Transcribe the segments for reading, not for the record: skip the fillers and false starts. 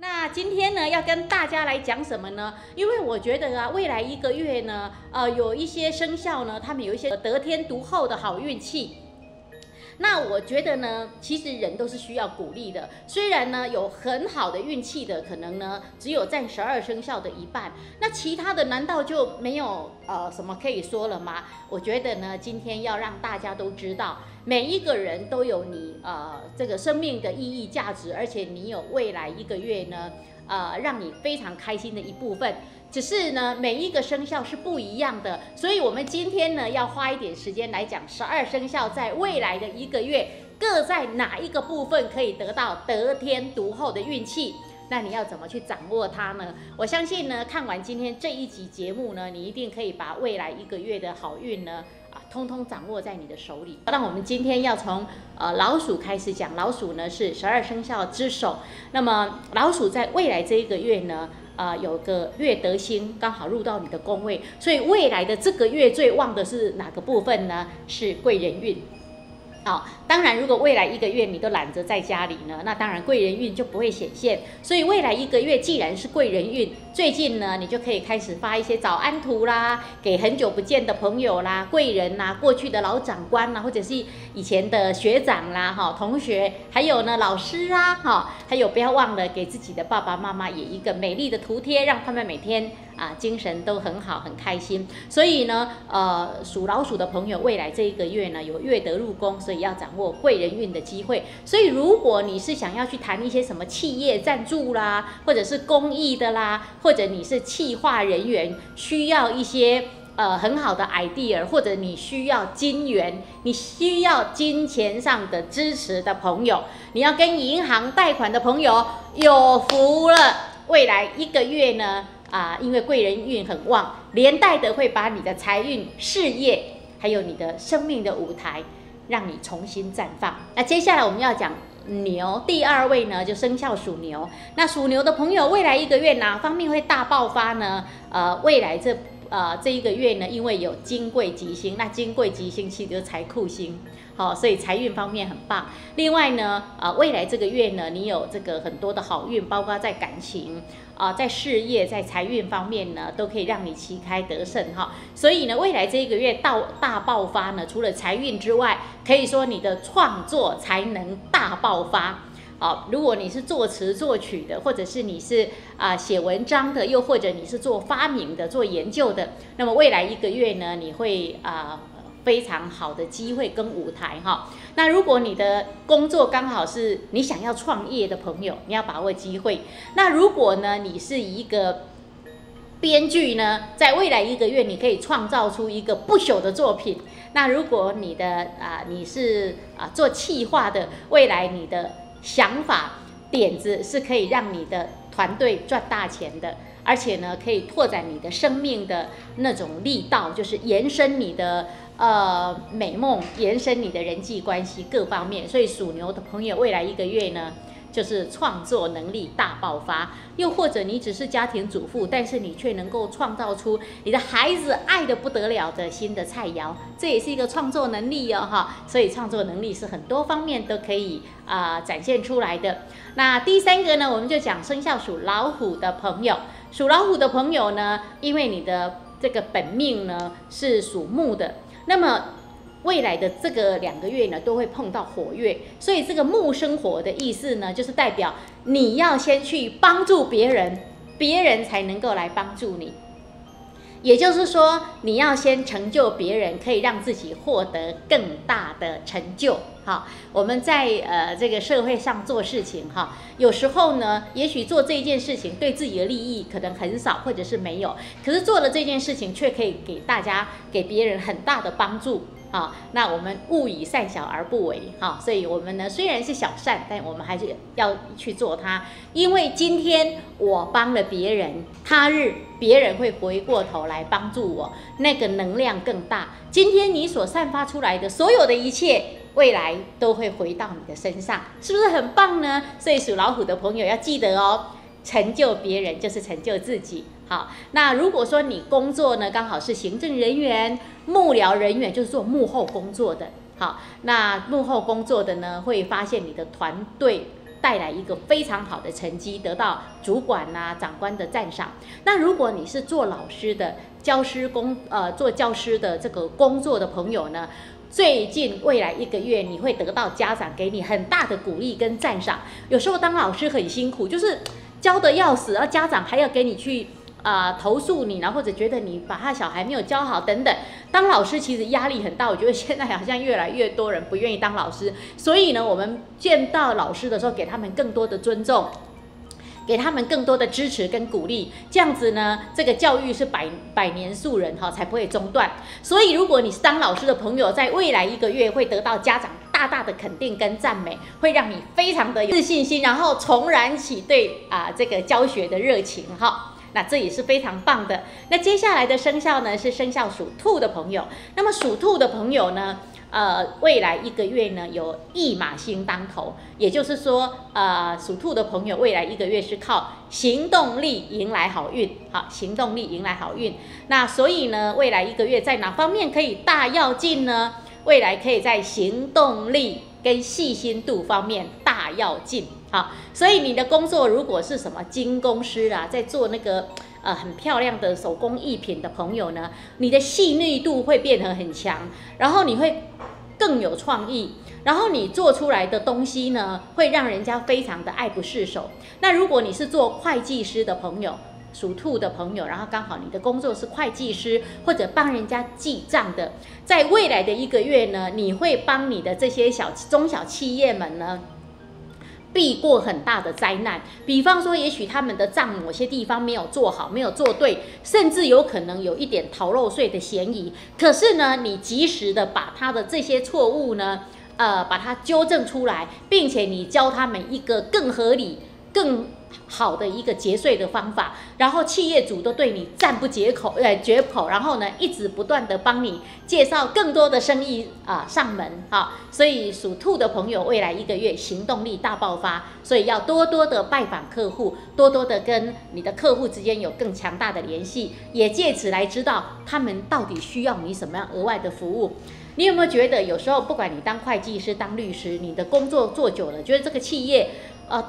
那今天呢，要跟大家来讲什么呢？因为我觉得啊，未来一个月呢，有一些生肖呢，他们有一些得天独厚的好运气。 那我觉得呢，其实人都是需要鼓励的。虽然呢，有很好的运气的，可能呢，只有占12生肖的一半。那其他的难道就没有什么可以说了吗？我觉得呢，今天要让大家都知道，每一个人都有你这个生命的意义价值，而且你有未来一个月呢，让你非常开心的一部分。 只是呢，每一个生肖是不一样的，所以我们今天呢要花一点时间来讲12生肖在未来的一个月各在哪一个部分可以得到得天独厚的运气。那你要怎么去掌握它呢？我相信呢，看完今天这一集节目呢，你一定可以把未来一个月的好运呢通通掌握在你的手里。那我们今天要从老鼠开始讲，老鼠呢是12生肖之首，那么老鼠在未来这一个月呢。 有个月德星刚好入到你的宫位，所以未来的这个月最旺的是哪个部分呢？是贵人运。好、当然如果未来一个月你都懒着在家里呢，那当然贵人运就不会显现。所以未来一个月既然是贵人运，最近呢你就可以开始发一些早安图啦，给很久不见的朋友啦、贵人啦、过去的老长官啦，或者是以前的学长啦、同学，还有呢老师啊，还有不要忘了给自己的爸爸妈妈也一个美丽的图贴，让他们每天。 精神都很好，很开心。所以呢，属老鼠的朋友，未来这一个月呢，有月德入宫，所以要掌握贵人运的机会。所以，如果你是想要去谈一些什么企业赞助啦，或者是公益的啦，或者你是企划人员，需要一些很好的 idea， 或者你需要金援，你需要金钱上的支持的朋友，你要跟银行贷款的朋友，有福了。未来一个月呢？ 因为贵人运很旺，连带的会把你的财运、事业，还有你的生命的舞台，让你重新绽放。那接下来我们要讲牛，第2位呢就生肖属牛。那属牛的朋友，未来一个月哪方面会大爆发呢？未来这一个月呢，因为有金贵吉星，那金贵吉星其实就是财库星，好、所以财运方面很棒。另外呢，未来这个月呢，你有这个很多的好运，包括在感情在事业、在财运方面呢，都可以让你旗开得胜哈。所以呢，未来这一个月大爆发呢，除了财运之外，可以说你的创作才能大爆发。 如果你是作词作曲的，或者是你是写文章的，又或者你是做发明的、做研究的，那么未来一个月呢，你会非常好的机会跟舞台哈。那如果你的工作刚好是你想要创业的朋友，你要把握机会。那如果呢，你是一个 编剧呢，在未来一个月，你可以创造出一个不朽的作品。那如果你的你是做企划的，未来你的想法点子是可以让你的团队赚大钱的，而且呢，可以拓展你的生命的那种力道，就是延伸你的美梦，延伸你的人际关系各方面。所以属牛的朋友，未来一个月呢， 就是创作能力大爆发，又或者你只是家庭主妇，但是你却能够创造出你的孩子爱得不得了的新的菜肴，这也是一个创作能力哦哈。所以创作能力是很多方面都可以展现出来的。那第3个呢，我们就讲生肖属老虎的朋友，属老虎的朋友呢，因为你的这个本命呢是属木的，那么 未来的这个2个月呢，都会碰到火月，所以这个木生火的意思呢，就是代表你要先去帮助别人，别人才能够来帮助你。也就是说，你要先成就别人，可以让自己获得更大的成就。好，我们在这个社会上做事情哈，有时候呢，也许做这件事情对自己的利益可能很少，或者是没有，可是做了这件事情却可以给大家、给别人很大的帮助。 那我们勿以善小而不为哈、所以我们呢虽然是小善，但我们还是要去做它，因为今天我帮了别人，他日别人会回过头来帮助我，那个能量更大。今天你所散发出来的所有的一切，未来都会回到你的身上，是不是很棒呢？所以属老虎的朋友要记得哦，成就别人就是成就自己。 好，那如果说你工作呢，刚好是行政人员、幕僚人员，就是做幕后工作的。好，那幕后工作的呢，会发现你的团队带来一个非常好的成绩，得到主管呐、长官的赞赏。那如果你是做老师的、做教师的这个工作的朋友呢？最近未来一个月，你会得到家长给你很大的鼓励跟赞赏。有时候当老师很辛苦，就是教得要死，而家长还要给你去投诉你，然后或者觉得你把他小孩没有教好等等。当老师其实压力很大，我觉得现在好像越来越多人不愿意当老师。所以呢，我们见到老师的时候，给他们更多的尊重。给他们更多的支持跟鼓励，这样子呢，这个教育是百年树人哈，才不会中断。所以，如果你是当老师的朋友，在未来一个月会得到家长大大的肯定跟赞美，会让你非常的有自信心，然后重燃起对这个教学的热情哈。那这也是非常棒的。那接下来的生肖呢，是生肖属兔的朋友。那么属兔的朋友呢？未来一个月呢，有驿马星当头，也就是说，属兔的朋友未来一个月是靠行动力迎来好运，好，行动力迎来好运。那所以呢，未来一个月在哪方面可以大要进呢？未来可以在行动力跟细心度方面大要进，好，所以你的工作如果是什么金工师啊，在做那个。很漂亮的手工艺品的朋友呢，你的细腻度会变得很强，然后你会更有创意，然后你做出来的东西呢，会让人家非常的爱不释手。那如果你是做会计师的朋友，属兔的朋友，然后刚好你的工作是会计师或者帮人家记账的，在未来的一个月呢，你会帮你的这些中小企业们呢。避过很大的灾难，比方说，也许他们的账某些地方没有做好，没有做对，甚至有可能有一点逃漏税的嫌疑。可是呢，你及时的把他的这些错误呢，把它纠正出来，并且你教他们一个更合理、更好的一个节税的方法，然后企业主都对你赞不绝口，然后呢，一直不断的帮你介绍更多的生意上门啊，所以属兔的朋友未来一个月行动力大爆发，所以要多多的拜访客户，多多的跟你的客户之间有更强大的联系，也借此来知道他们到底需要你什么样额外的服务。你有没有觉得有时候不管你当会计师、当律师，你的工作做久了，觉得这个企业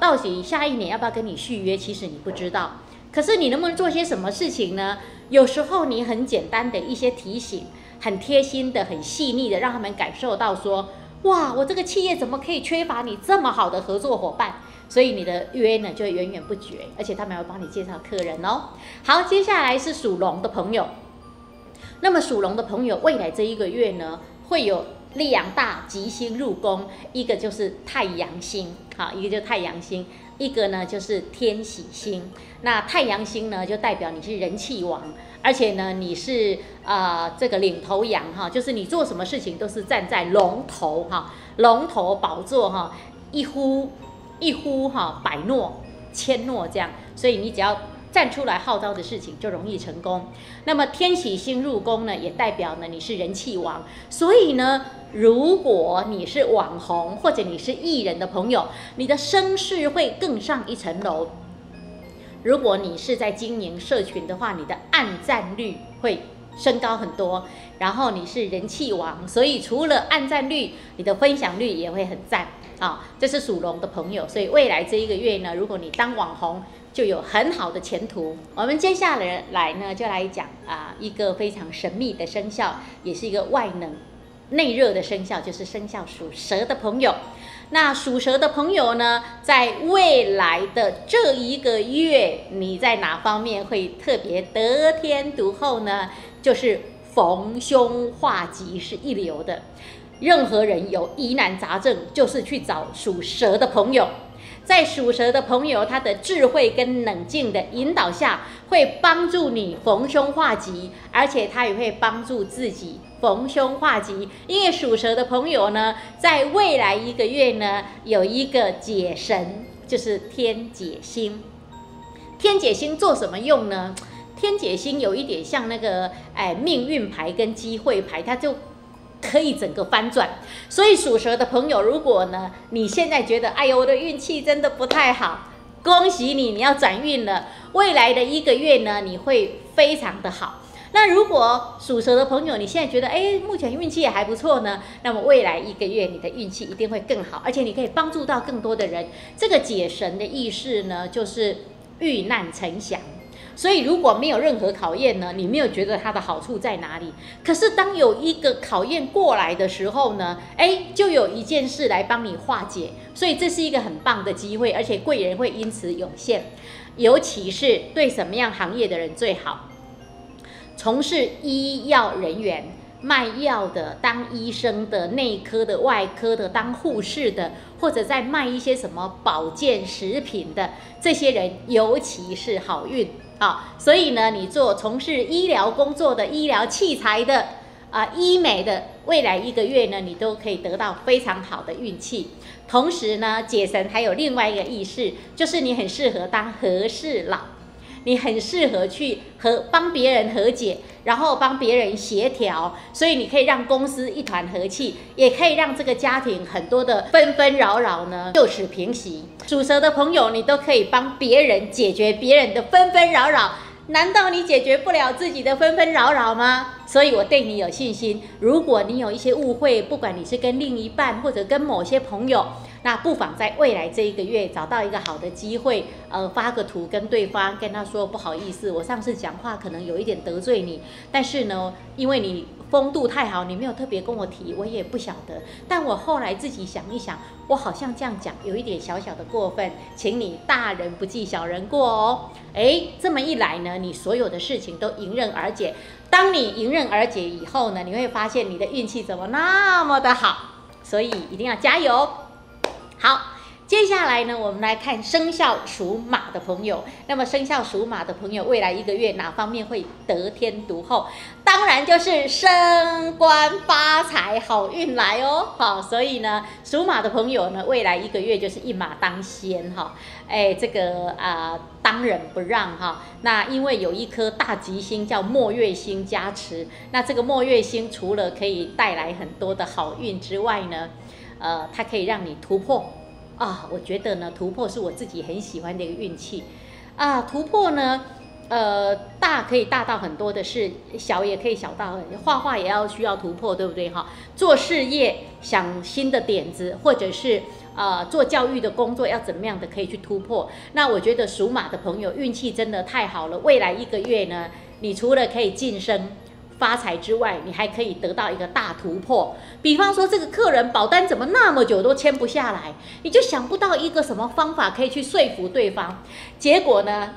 到底下一年要不要跟你续约？其实你不知道，可是你能不能做些什么事情呢？有时候你很简单的一些提醒，很贴心的、很细腻的，让他们感受到说：哇，我这个企业怎么可以缺乏你这么好的合作伙伴？所以你的约呢就源源不绝，而且他们还会帮你介绍客人哦。好，接下来是属龙的朋友。那么属龙的朋友，未来这一个月呢，会有。力量大吉星入宫，一个就是太阳星，好，一个就是太阳星，一个呢就是天喜星。那太阳星呢，就代表你是人气王，而且呢你是这个领头羊哈，就是你做什么事情都是站在龙头哈，龙头宝座哈，一呼一呼哈，百诺千诺这样，所以你只要。站出来号召的事情就容易成功。那么天喜星入宫呢，也代表呢你是人气王，所以呢，如果你是网红或者你是艺人的朋友，你的声势会更上一层楼。如果你是在经营社群的话，你的按赞率会升高很多。然后你是人气王，所以除了按赞率，你的分享率也会很赞啊。这是属龙的朋友，所以未来这一个月呢，如果你当网红。就有很好的前途。我们接下来呢，就来讲一个非常神秘的生肖，也是一个外冷内热的生肖，就是生肖属蛇的朋友。那属蛇的朋友呢，在未来的这一个月，你在哪方面会特别得天独厚呢？就是逢凶化吉是一流的。任何人有疑难杂症，就是去找属蛇的朋友。在属蛇的朋友，他的智慧跟冷静的引导下，会帮助你逢凶化吉，而且他也会帮助自己逢凶化吉。因为属蛇的朋友呢，在未来一个月呢，有一个解神，就是天解星。天解星做什么用呢？天解星有一点像那个命运牌跟机会牌，它就。可以整个翻转，所以属蛇的朋友，如果呢你现在觉得哎呦我的运气真的不太好，恭喜你，你要转运了。未来的一个月呢，你会非常的好。那如果属蛇的朋友，你现在觉得目前运气也还不错呢，那么未来1个月你的运气一定会更好，而且你可以帮助到更多的人。这个解绳的意思呢，就是遇难成祥。所以如果没有任何考验呢，你没有觉得它的好处在哪里。可是当有一个考验过来的时候呢，就有一件事来帮你化解。所以这是一个很棒的机会，而且贵人会因此涌现。尤其是对什么样行业的人最好？从事医药人员、卖药的、当医生的、内科的、外科的、当护士的，或者在卖一些什么保健食品的，这些人尤其是好运。所以呢，你从事医疗工作的、医疗器材的、医美的，未来1个月呢，你都可以得到非常好的运气。同时呢，解绳还有另外一个意思，就是你很适合当和事佬，你很适合去帮别人和解，然后帮别人协调，所以你可以让公司一团和气，也可以让这个家庭很多的纷纷扰扰呢就此平息。属蛇的朋友，你都可以帮别人解决别人的纷纷扰扰，难道你解决不了自己的纷纷扰扰吗？所以我对你有信心。如果你有一些误会，不管你是跟另一半或者跟某些朋友，那不妨在未来这1个月找到一个好的机会，发个图跟对方跟他说，不好意思，我上次讲话可能有一点得罪你，但是呢，因为你风度太好，你没有特别跟我提，我也不晓得。但我后来自己想一想，我好像这样讲有一点小小的过分，请你大人不计小人过哦。这么一来呢，你所有的事情都迎刃而解。当你迎刃而解以后呢，你会发现你的运气怎么那么的好，所以一定要加油。好，接下来呢，我们来看生肖属马的朋友。那么生肖属马的朋友，未来1个月哪方面会得天独厚？当然就是升官发财，好运来哦。好，所以呢，属马的朋友呢，未来1个月就是一马当先哈。这个当仁不让哈。那因为有一颗大吉星叫墨月星加持，那这个墨月星除了可以带来很多的好运之外呢，它可以让你突破啊！我觉得呢，突破是我自己很喜欢的一个运气啊。突破呢，大可以大到很多的事，小也可以小到画画也要需要突破，对不对哈？做事业想新的点子，或者是做教育的工作要怎么样的可以去突破？那我觉得属马的朋友运气真的太好了，未来1个月呢，你除了可以晋升发财之外，你还可以得到一个大突破。比方说，这个客人保单怎么那么久都签不下来，你就想不到一个什么方法可以去说服对方。结果呢，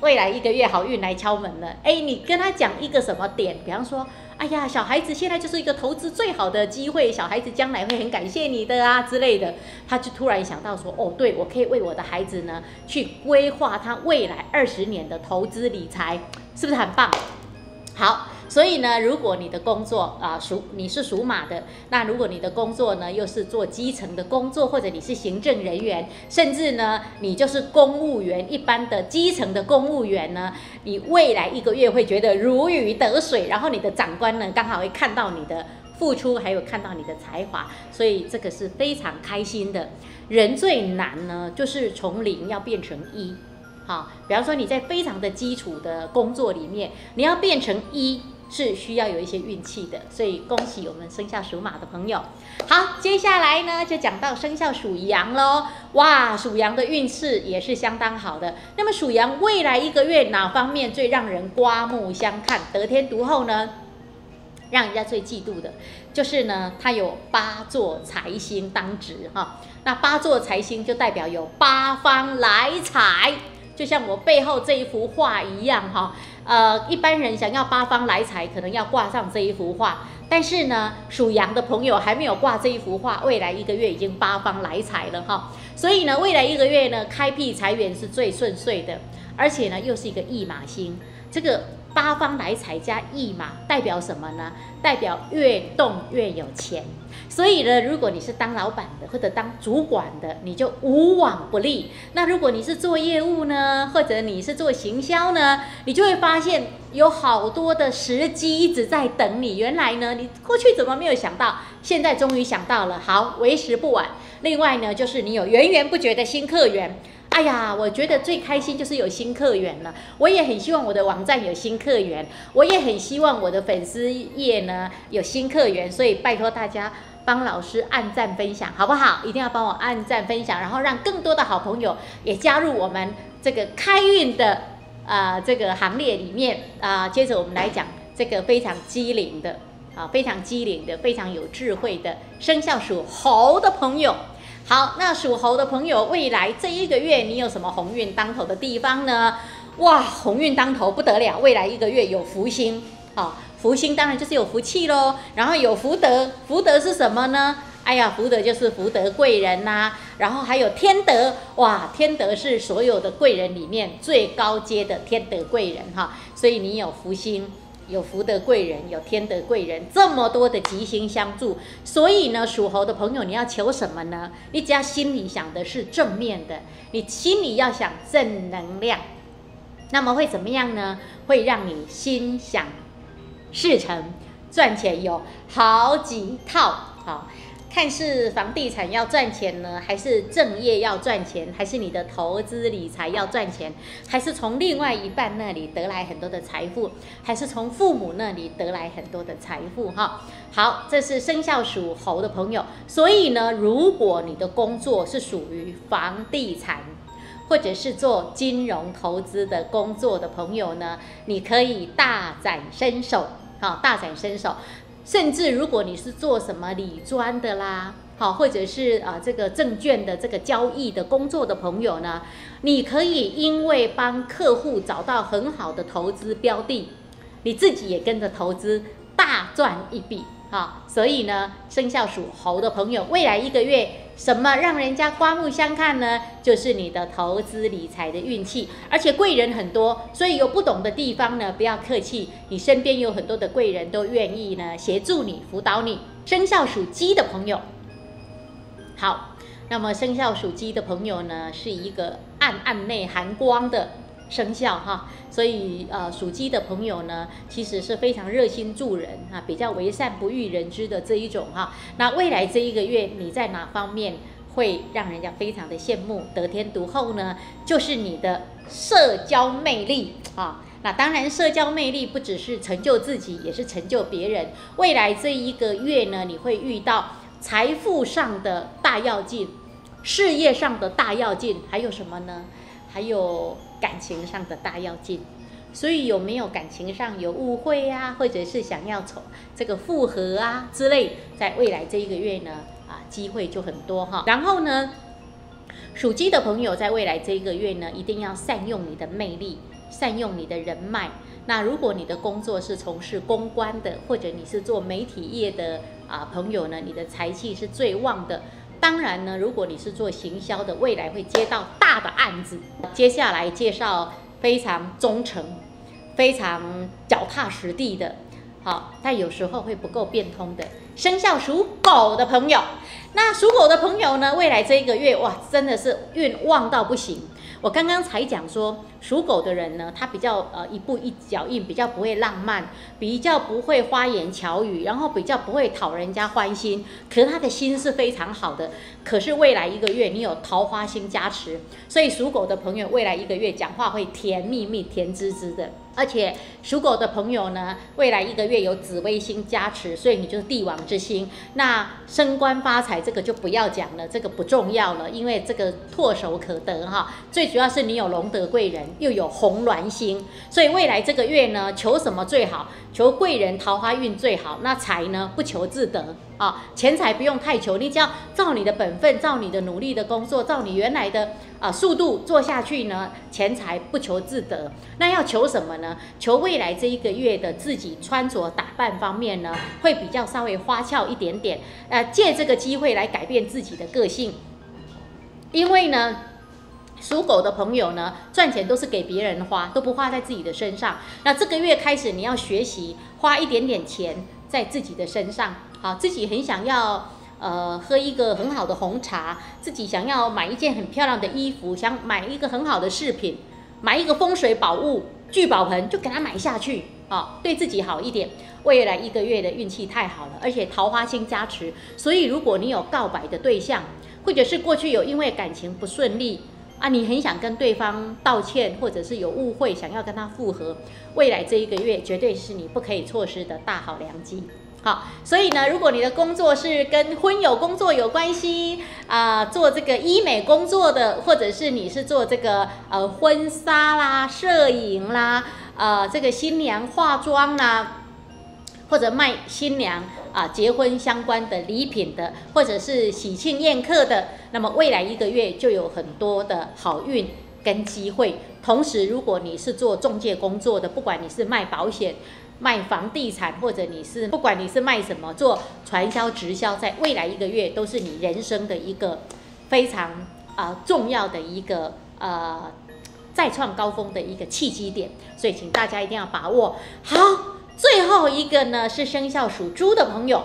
未来1个月好运来敲门了。你跟他讲一个什么点，比方说，哎呀，小孩子现在就是一个投资最好的机会，小孩子将来会很感谢你的啊之类的。他就突然想到说，哦，对，我可以为我的孩子呢去规划他未来20年的投资理财，是不是很棒？好。所以呢，如果你的工作你是属马的，那如果你的工作呢又是做基层的工作，或者你是行政人员，甚至呢你就是公务员，一般的基层的公务员呢，你未来1个月会觉得如鱼得水，然后你的长官呢刚好会看到你的付出，还有看到你的才华，所以这个是非常开心的。人最难呢，就是从0要变成1。好，比方说你在非常的基础的工作里面，你要变成1。是需要有一些运气的，所以恭喜我们生肖属马的朋友。好，接下来呢就讲到生肖属羊咯。哇，属羊的运势也是相当好的。那么属羊未来1个月哪方面最让人刮目相看、得天独厚呢？让人家最嫉妒的就是呢，它有8座财星当值哈。那8座财星就代表有8方来财，就像我背后这一幅画一样哈。一般人想要8方来财，可能要挂上这一幅画。但是呢，属羊的朋友还没有挂这一幅画，未来1个月已经8方来财了哈。所以呢，未来1个月呢，开辟财源是最顺遂的，而且呢，又是一个驿马星。这个8方来财加驿马代表什么呢？代表越动越有钱。所以呢，如果你是当老板的或者当主管的，你就无往不利。那如果你是做业务呢，或者你是做行销呢，你就会发现有好多的时机一直在等你。原来呢，你过去怎么没有想到，现在终于想到了，好，为时不晚。另外呢，就是你有源源不绝的新客源。哎呀，我觉得最开心就是有新客源了。我也很希望我的网站有新客源，我也很希望我的粉丝页呢有新客源，所以拜托大家帮老师按赞分享，好不好？一定要帮我按赞分享，然后让更多的好朋友也加入我们这个开运的这个行列里面啊。接着我们来讲这个非常机灵的啊，非常机灵的，非常有智慧的生肖属猴的朋友。好，那属猴的朋友，未来这一个月你有什么鸿运当头的地方呢？哇，鸿运当头不得了！未来一个月有福星，好、哦，福星当然就是有福气咯，然后有福德，福德是什么呢？哎呀，福德就是福德贵人呐、啊，然后还有天德，哇，天德是所有的贵人里面最高阶的天德贵人哈，所以你有福星。有福德贵人，有天德贵人，这么多的吉星相助，所以呢，属猴的朋友，你要求什么呢？你只要心里想的是正面的，你心里要想正能量，那么会怎么样呢？会让你心想事成，赚钱有好几套啊！看是房地产要赚钱呢，还是正业要赚钱，还是你的投资理财要赚钱，还是从另外一半那里得来很多的财富，还是从父母那里得来很多的财富哈。好，这是生肖属猴的朋友。所以呢，如果你的工作是属于房地产或者是做金融投资的工作的朋友呢，你可以大展身手啊，大展身手。甚至如果你是做什么理专的啦，好，或者是这个证券的这个交易的工作的朋友呢，你可以因为帮客户找到很好的投资标的，你自己也跟着投资大赚一笔啊！所以呢，生肖属猴的朋友，未来一个月什么让人家刮目相看呢？就是你的投资理财的运气，而且贵人很多，所以有不懂的地方呢，不要客气，你身边有很多的贵人都愿意呢协助你、辅导你。生肖属鸡的朋友，好，那么生肖属鸡的朋友呢，是一个暗暗内含光的生肖哈，所以属鸡的朋友呢，其实是非常热心助人啊，比较为善不欲人知的这一种哈。那未来这一个月，你在哪方面会让人家非常的羡慕、得天独厚呢？就是你的社交魅力啊。那当然，社交魅力不只是成就自己，也是成就别人。未来这一个月呢，你会遇到财富上的大要进，事业上的大要进，还有什么呢？还有感情上的大要进，所以有没有感情上有误会啊，或者是想要这个复合啊之类，在未来这一个月呢，机会就很多哈。然后呢，属鸡的朋友在未来这一个月呢，一定要善用你的魅力，善用你的人脉。那如果你的工作是从事公关的，或者你是做媒体业的朋友呢，你的财气是最旺的。当然呢，如果你是做行销的，未来会接到大的案子。接下来介绍非常忠诚、非常脚踏实地的，好，但有时候会不够变通的生肖属狗的朋友。那属狗的朋友呢，未来这一个月哇，真的是运旺到不行。我刚刚才讲说，属狗的人呢，他比较一步一脚印，比较不会浪漫，比较不会花言巧语，然后比较不会讨人家欢心。可是他的心是非常好的。可是未来一个月，你有桃花星加持，所以属狗的朋友未来一个月讲话会甜蜜蜜、甜滋滋的。而且属狗的朋友呢，未来一个月有紫微星加持，所以你就是帝王之星。那升官发财这个就不要讲了，这个不重要了，因为这个唾手可得哈。最主要是你有龙德贵人，又有红鸾星，所以未来这个月呢，求什么最好？求贵人桃花运最好。那财呢，不求自得啊，钱财不用太求，你只要照你的本分，照你的努力的工作，照你原来的速度做下去呢，钱财不求自得。那要求什么呢？求未来这一个月的自己穿着打扮方面呢，会比较稍微花俏一点点。借这个机会来改变自己的个性，因为呢，属狗的朋友呢，赚钱都是给别人花，都不花在自己的身上。那这个月开始，你要学习花一点点钱在自己的身上。好，自己很想要喝一个很好的红茶，自己想要买一件很漂亮的衣服，想买一个很好的饰品，买一个风水宝物聚宝盆，就给它买下去啊，对自己好一点。未来一个月的运气太好了，而且桃花星加持，所以如果你有告白的对象，或者是过去有因为感情不顺利，啊，你很想跟对方道歉，或者是有误会，想要跟他复合，未来这一个月绝对是你不可以错失的大好良机。好，所以呢，如果你的工作是跟婚友工作有关系啊、做这个医美工作的，或者是你是做这个婚纱啦、摄影啦、这个新娘化妆啦。 或者卖新娘啊结婚相关的礼品的，或者是喜庆宴客的，那么未来一个月就有很多的好运跟机会。同时，如果你是做仲介工作的，不管你是卖保险、卖房地产，或者不管你是卖什么，做传销、直销，在未来一个月都是你人生的一个非常重要的一个再创高峰的一个契机点。所以，请大家一定要把握好。 最后一个呢是生肖属猪的朋友，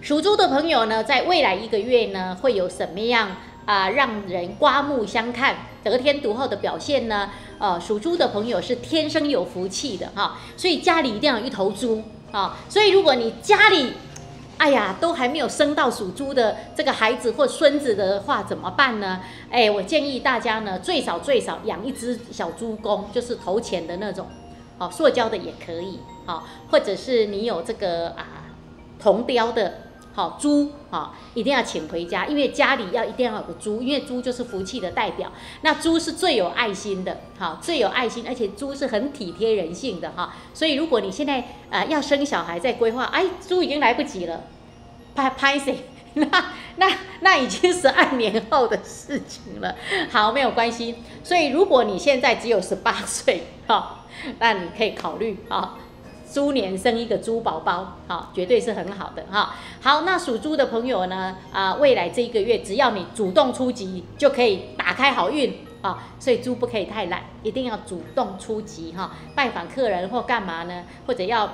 属猪的朋友呢，在未来一个月呢，会有什么样让人刮目相看、得天独厚的表现呢？属猪的朋友是天生有福气的哈，所以家里一定要有一头猪啊。所以如果你家里，哎呀，都还没有生到属猪的这个孩子或孙子的话，怎么办呢？哎，我建议大家呢，最少养一只小猪公，就是投钱的那种。 哦，塑胶的也可以，哦，或者是你有这个铜雕的，好、哦、猪，哦，一定要请回家，因为家里一定要有个猪，因为猪就是福气的代表，那猪是最有爱心的，好、哦，最有爱心，而且猪是很体贴人性的哈、哦，所以如果你现在要生小孩在规划，哎，猪已经来不及了，拍谁？ 那已经12年后的事情了，好，没有关系。所以如果你现在只有18岁，哈、哦，那你可以考虑啊、哦，猪年生一个猪宝宝，哈、哦，绝对是很好的哈、哦。好，那属猪的朋友呢，未来这一个月只要你主动出击，就可以打开好运。 啊、哦，所以猪不可以太懒，一定要主动出击哈、哦，拜访客人或干嘛呢，或者要。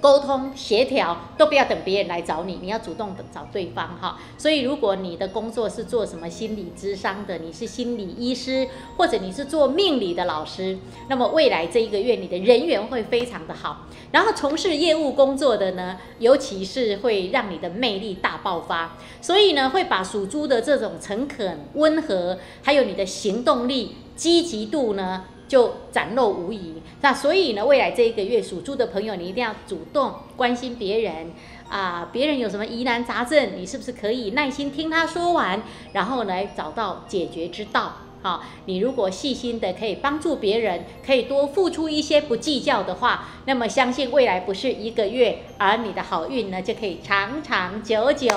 沟通协调都不要等别人来找你，你要主动找对方哈。所以，如果你的工作是做什么心理咨商的，你是心理医师，或者你是做命理的老师，那么未来这一个月你的人缘会非常的好。然后，从事业务工作的呢，尤其是会让你的魅力大爆发，所以呢，会把属猪的这种诚恳、温和，还有你的行动力、积极度呢。 就展露无遗。那所以呢，未来这一个月属猪的朋友，你一定要主动关心别人啊，别人有什么疑难杂症，你是不是可以耐心听他说完，然后来找到解决之道？啊，你如果细心的可以帮助别人，可以多付出一些不计较的话，那么相信未来不是一个月，而你的好运呢就可以长长久久。